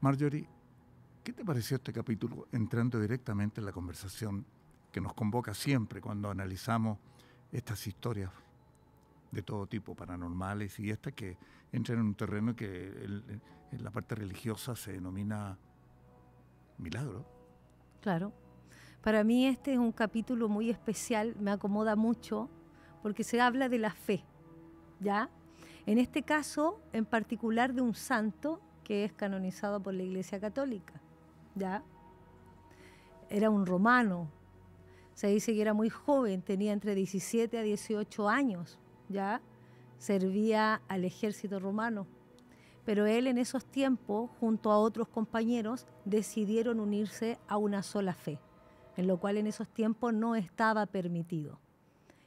Marjorie, ¿qué te pareció este capítulo entrando directamente en la conversación que nos convoca siempre cuando analizamos estas historias de todo tipo, paranormales, y estas que entran en un terreno que en la parte religiosa se denomina milagro? Claro. Para mí este es un capítulo muy especial, me acomoda mucho, porque se habla de la fe, ¿ya? En este caso, en particular, de un santo que es canonizado por la Iglesia Católica, ¿ya? Era un romano, se dice que era muy joven, tenía entre 17 a 18 años, ¿ya? Servía al ejército romano, pero él en esos tiempos, junto a otros compañeros, decidieron unirse a una sola fe, en lo cual en esos tiempos no estaba permitido.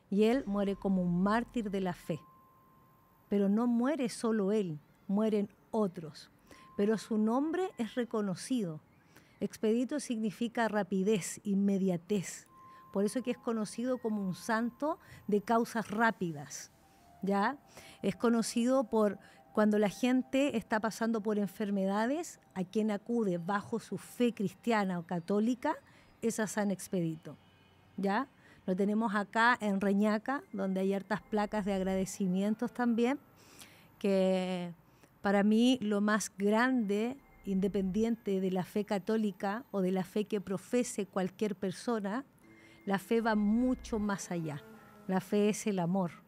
Y él muere como un mártir de la fe, pero no muere solo él, mueren otros. Pero su nombre es reconocido. Expedito significa rapidez, inmediatez. Por eso que es conocido como un santo de causas rápidas, ¿ya? Es conocido por cuando la gente está pasando por enfermedades, a quien acude bajo su fe cristiana o católica es a San Expedito, ¿ya? Lo tenemos acá en Reñaca, donde hay hartas placas de agradecimientos también, que para mí lo más grande, independiente de la fe católica o de la fe que profese cualquier persona, la fe va mucho más allá. La fe es el amor.